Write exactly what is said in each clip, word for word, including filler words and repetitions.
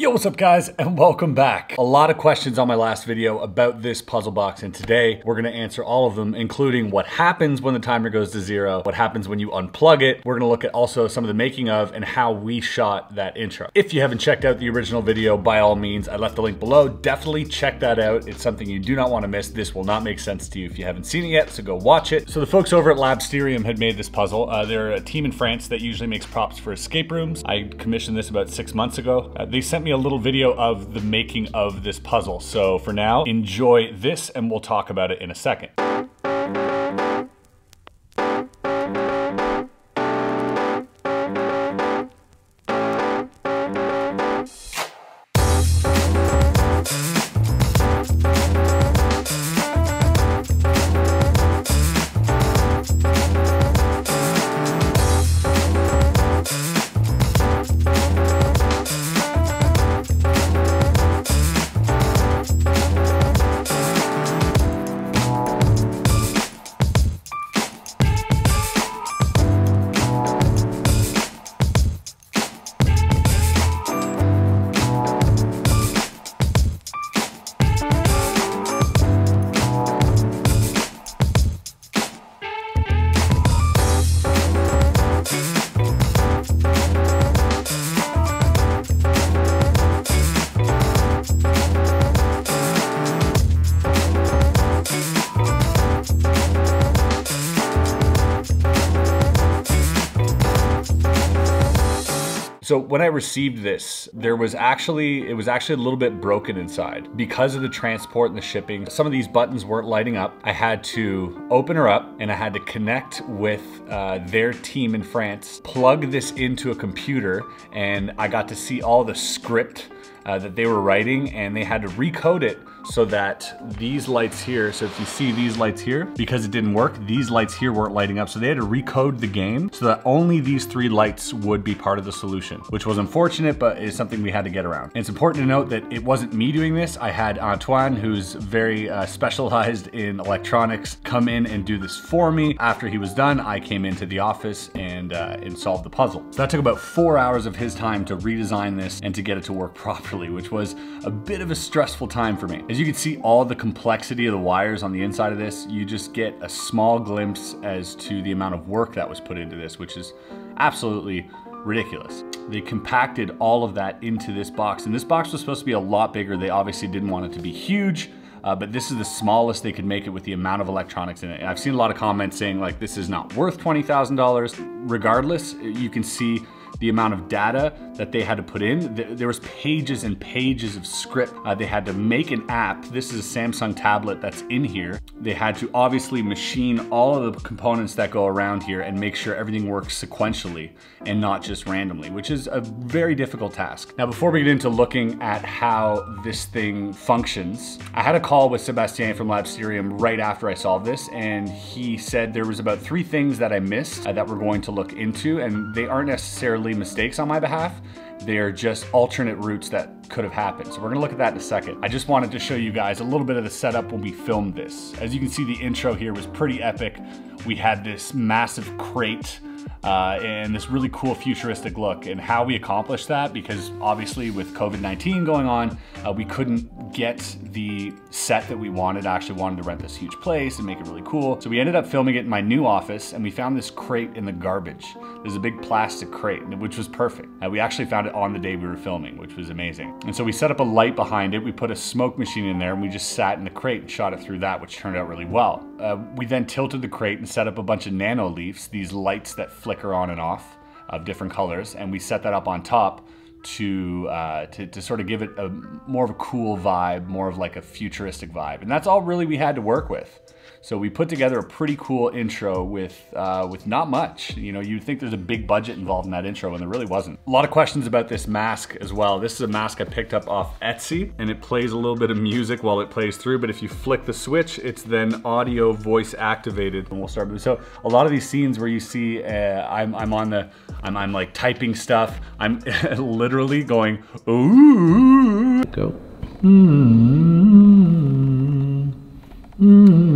Yo, what's up guys, and welcome back. A lot of questions on my last video about this puzzle box, and today we're gonna answer all of them, including what happens when the timer goes to zero, what happens when you unplug it. We're gonna look at also some of the making of and how we shot that intro. If you haven't checked out the original video, by all means, I left the link below. Definitely check that out. It's something you do not wanna miss. This will not make sense to you if you haven't seen it yet, so go watch it. So the folks over at Labsterium had made this puzzle. Uh, they're a team in France that usually makes props for escape rooms. I commissioned this about six months ago. Uh, they sent me a little video of the making of this puzzle. So for now, enjoy this and we'll talk about it in a second. So when I received this, there was actually, it was actually a little bit broken inside. Because of the transport and the shipping, some of these buttons weren't lighting up. I had to open her up and I had to connect with uh, their team in France, plug this into a computer, and I got to see all the script uh, that they were writing, and they had to recode it so that these lights here, so if you see these lights here, because it didn't work, these lights here weren't lighting up. So they had to recode the game so that only these three lights would be part of the solution, which was unfortunate, but is something we had to get around. And it's important to note that it wasn't me doing this. I had Antoine, who's very uh, specialized in electronics, come in and do this for me. After he was done, I came into the office and, uh, and solved the puzzle. So that took about four hours of his time to redesign this and to get it to work properly, which was a bit of a stressful time for me. As you can see, all the complexity of the wires on the inside of this, you just get a small glimpse as to the amount of work that was put into this, which is absolutely ridiculous. They compacted all of that into this box, and this box was supposed to be a lot bigger. They obviously didn't want it to be huge, uh, but this is the smallest they could make it with the amount of electronics in it. And I've seen a lot of comments saying like, this is not worth twenty thousand dollars. Regardless, you can see the amount of data that they had to put in. There was pages and pages of script. Uh, they had to make an app. This is a Samsung tablet that's in here. They had to obviously machine all of the components that go around here and make sure everything works sequentially and not just randomly, which is a very difficult task. Now, before we get into looking at how this thing functions, I had a call with Sebastian from Labsterium right after I solved this, and he said there was about three things that I missed uh, that we're going to look into, and they aren't necessarily mistakes on my behalf. They are just alternate routes that could have happened. So we're gonna look at that in a second. I just wanted to show you guys a little bit of the setup when we filmed this. As you can see, the intro here was pretty epic. We had this massive crate uh, and this really cool futuristic look, and how we accomplished that, because obviously with COVID nineteen going on, uh, we couldn't get the set that we wanted. I actually wanted to rent this huge place and make it really cool. So we ended up filming it in my new office, and we found this crate in the garbage. There's a big plastic crate, which was perfect. Uh, we actually found it on the day we were filming, which was amazing. And so we set up a light behind it. We put a smoke machine in there, and we just sat in the crate and shot it through that, which turned out really well. Uh, we then tilted the crate and set up a bunch of Nano Leafs, these lights that flicker on and off of different colors, and we set that up on top to, uh, to, to sort of give it a more of a cool vibe, more of like a futuristic vibe. And that's all really we had to work with. So we put together a pretty cool intro with uh, with not much. You know, you'd think there's a big budget involved in that intro, and there really wasn't. A lot of questions about this mask as well. This is a mask I picked up off Etsy, and it plays a little bit of music while it plays through, but if you flick the switch, it's then audio voice activated, and we'll start moving. So a lot of these scenes where you see, uh, I'm, I'm on the, I'm, I'm like typing stuff, I'm literally going, ooh. Go. Mm-hmm. Mm-hmm.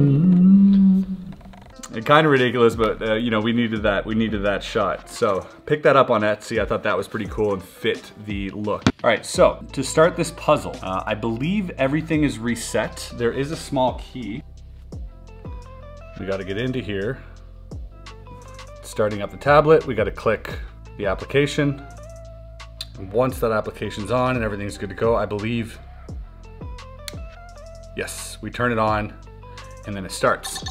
kind of ridiculous, but uh, you know, we needed that. We needed that shot. So pick that up on Etsy. I thought that was pretty cool and fit the look. All right, so to start this puzzle, uh, I believe everything is reset. There is a small key. We got to get into here. Starting up the tablet, we got to click the application. And once that application's on and everything's good to go, I believe, yes, we turn it on and then it starts.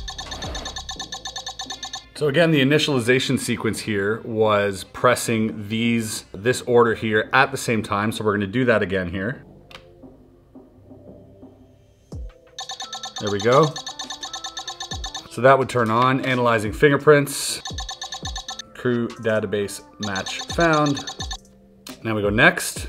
So again, the initialization sequence here was pressing these, this order here at the same time. So we're gonna do that again here. There we go. So that would turn on, analyzing fingerprints, crew database match found. Now we go next.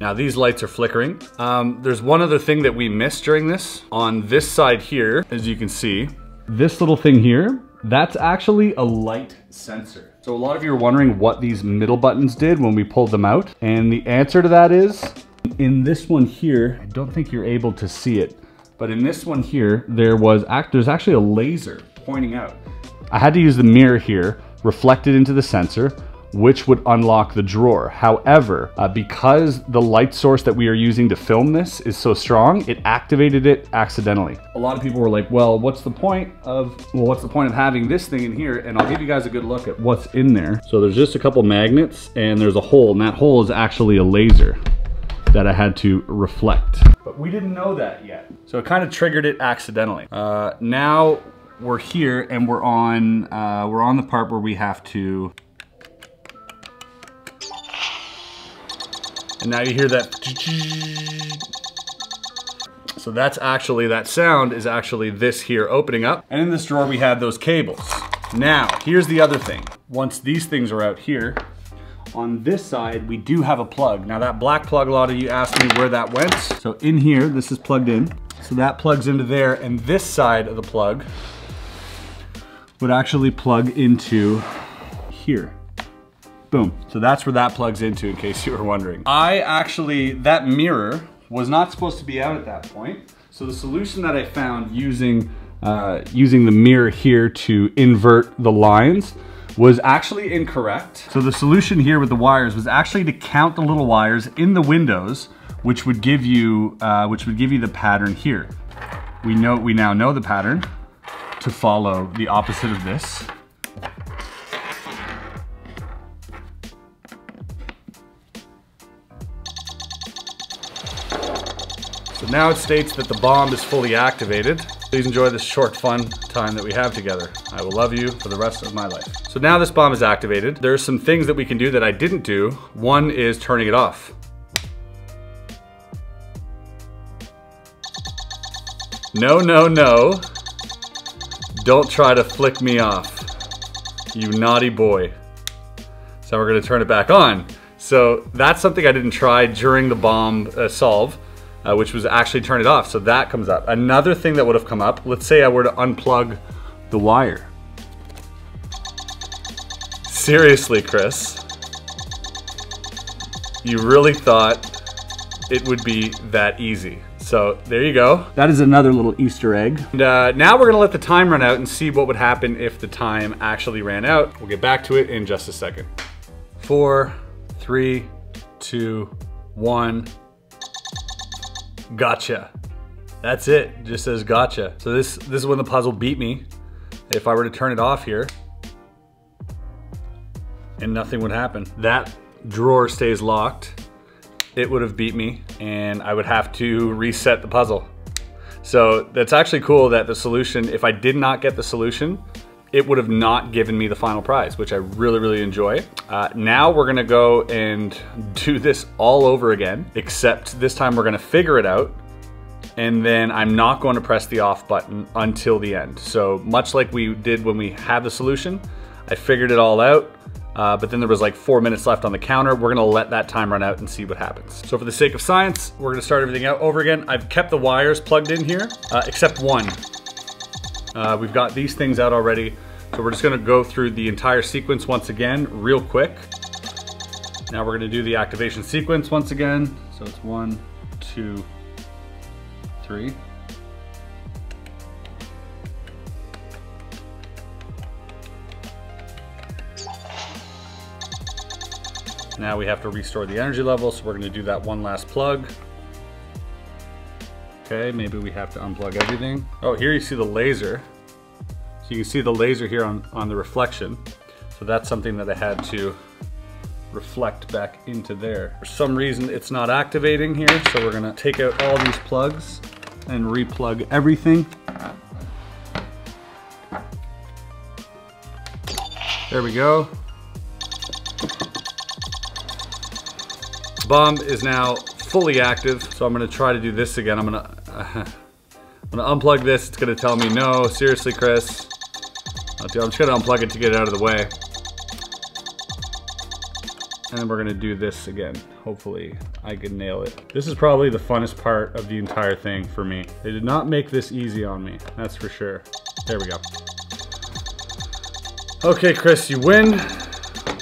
Now these lights are flickering. Um, there's one other thing that we missed during this. On this side here, as you can see, this little thing here, that's actually a light sensor. So a lot of you are wondering what these middle buttons did when we pulled them out. And the answer to that is, in this one here, I don't think you're able to see it, but in this one here, there was act there's actually a laser pointing out. I had to use the mirror here, reflected into the sensor, which would unlock the drawer. However, uh, because the light source that we are using to film this is so strong, it activated it accidentally. A lot of people were like, well, what's the point of, well, what's the point of having this thing in here? And I'll give you guys a good look at what's in there. So there's just a couple magnets and there's a hole, and that hole is actually a laser that I had to reflect. But we didn't know that yet. So it kind of triggered it accidentally. Uh, now we're here and we're on, uh, we're on the part where we have to, and now you hear that. So that's actually, that sound is actually this here opening up. And in this drawer, we have those cables. Now, here's the other thing. Once these things are out here, on this side, we do have a plug. Now that black plug, a lot of you asked me where that went. So in here, this is plugged in. So that plugs into there, and this side of the plug would actually plug into here. Boom. So that's where that plugs into, in case you were wondering. I actually, that mirror was not supposed to be out at that point. So the solution that I found using, uh, using the mirror here to invert the lines was actually incorrect. So the solution here with the wires was actually to count the little wires in the windows, which would give you, uh, which would give you the pattern here. We know, we now know the pattern to follow the opposite of this. Now it states that the bomb is fully activated. Please enjoy this short, fun time that we have together. I will love you for the rest of my life. So now this bomb is activated. There's some things that we can do that I didn't do. One is turning it off. No, no, no. Don't try to flick me off, you naughty boy. So we're gonna turn it back on. So that's something I didn't try during the bomb uh, solve. Uh, which was actually turn it off. So that comes up. Another thing that would have come up, let's say I were to unplug the wire. Seriously, Chris, you really thought it would be that easy. So there you go. That is another little Easter egg. And, uh, now we're gonna let the time run out and see what would happen if the time actually ran out. We'll get back to it in just a second. Four, three, two, one. Gotcha. That's it. It just says gotcha. So this this is when the puzzle beat me. If I were to turn it off here, and nothing would happen. That drawer stays locked. It would have beat me, and I would have to reset the puzzle. So that's actually cool that the solution, if I did not get the solution, it would have not given me the final prize, which I really, really enjoy. Uh, now we're gonna go and do this all over again, except this time we're gonna figure it out, and then I'm not going to press the off button until the end. So much like we did when we had the solution, I figured it all out, uh, but then there was like four minutes left on the counter. We're gonna let that time run out and see what happens. So for the sake of science, we're gonna start everything out over again. I've kept the wires plugged in here, uh, except one. Uh, we've got these things out already. So we're just gonna go through the entire sequence once again, real quick. Now we're gonna do the activation sequence once again. So it's one, two, three. Now we have to restore the energy level, so we're gonna do that one last plug. Okay, maybe we have to unplug everything. Oh, here you see the laser. So you can see the laser here on, on the reflection. So that's something that I had to reflect back into there. For some reason, it's not activating here, so we're gonna take out all these plugs and replug everything. There we go. The bomb is now fully active, so I'm gonna try to do this again. I'm gonna, uh, I'm gonna unplug this. It's gonna tell me, no, seriously, Chris. I'm just gonna unplug it to get it out of the way. And then we're gonna do this again. Hopefully I can nail it. This is probably the funnest part of the entire thing for me. They did not make this easy on me, that's for sure. There we go. Okay, Chris, you win.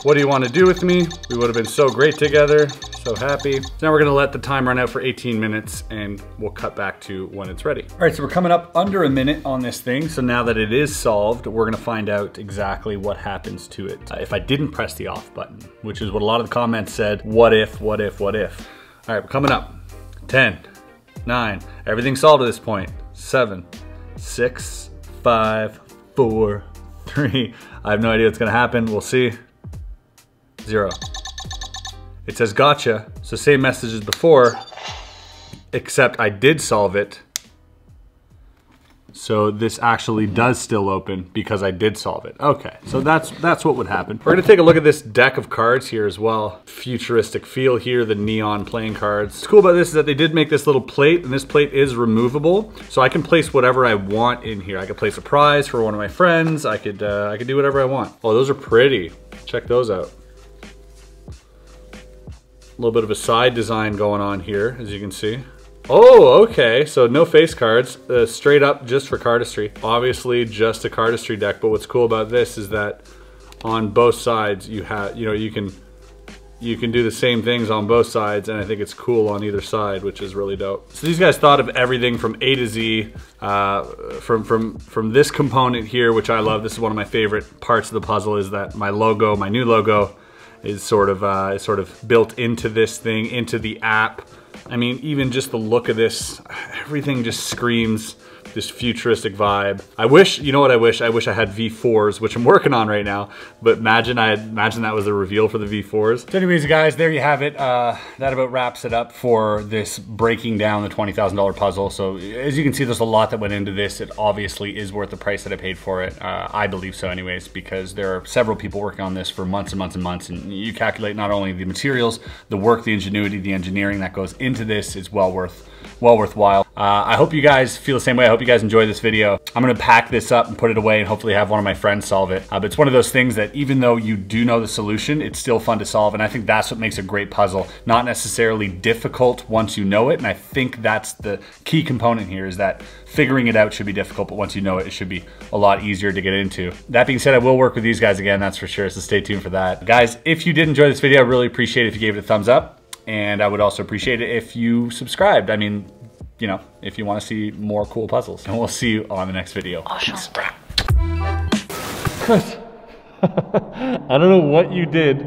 What do you want to do with me? We would have been so great together, so happy. Now we're gonna let the time run out for eighteen minutes and we'll cut back to when it's ready. All right, so we're coming up under a minute on this thing. So now that it is solved, we're gonna find out exactly what happens to it uh, if I didn't press the off button, which is what a lot of the comments said. What if, what if, what if? All right, we're coming up. ten, nine, everything's solved at this point. Seven, six, five, four, three. I have no idea what's gonna happen. We'll see. Zero. It says gotcha, so same message as before, except I did solve it. So this actually does still open because I did solve it. Okay, so that's that's what would happen. We're gonna take a look at this deck of cards here as well. Futuristic feel here, the neon playing cards. What's cool about this is that they did make this little plate, and this plate is removable, so I can place whatever I want in here. I could place a prize for one of my friends. I could, uh, I could do whatever I want. Oh, those are pretty. Check those out. A little bit of a side design going on here, as you can see. Oh, okay, so no face cards, uh, straight up just for cardistry. Obviously just a cardistry deck, but what's cool about this is that on both sides you have, you know, you can you can do the same things on both sides, and I think it's cool on either side, which is really dope. So these guys thought of everything from A to Z, uh, from, from, from this component here, which I love. This is one of my favorite parts of the puzzle, is that my logo, my new logo, is sort of uh, is sort of built into this thing, into the app. I mean, even just the look of this, everything just screams this futuristic vibe. I wish, you know what I wish? I wish I had V fours, which I'm working on right now, but imagine I imagine that was the reveal for the V fours. So anyways, guys, there you have it. Uh, that about wraps it up for this breaking down the twenty thousand dollar puzzle. So as you can see, there's a lot that went into this. It obviously is worth the price that I paid for it. Uh, I believe so anyways, because there are several people working on this for months and months and months, and you calculate not only the materials, the work, the ingenuity, the engineering that goes into this is well worth well worthwhile. Uh, I hope you guys feel the same way. I hope you guys enjoy this video. I'm gonna pack this up and put it away and hopefully have one of my friends solve it. Uh, but it's one of those things that even though you do know the solution, it's still fun to solve. And I think that's what makes a great puzzle. Not necessarily difficult once you know it. And I think that's the key component here, is that figuring it out should be difficult, but once you know it, it should be a lot easier to get into. That being said, I will work with these guys again, that's for sure. So stay tuned for that. Guys, if you did enjoy this video, I really appreciate it if you gave it a thumbs up. And I would also appreciate it if you subscribed. I mean, you know, if you want to see more cool puzzles. And we'll see you on the next video. Peace. Chris, I don't know what you did,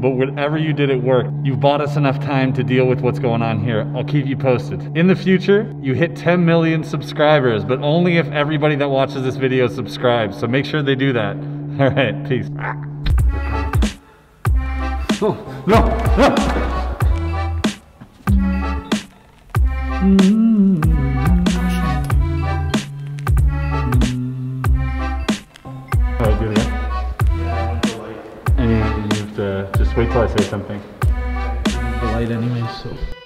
but whatever you did, it worked. You've bought us enough time to deal with what's going on here. I'll keep you posted. In the future, you hit ten million subscribers, but only if everybody that watches this video subscribes. So make sure they do that. All right, peace. Oh, no, no. Mm-hmm. Oh, do that? Yeah, I like the light. And you have to just wait till I say something. The light anyway, so...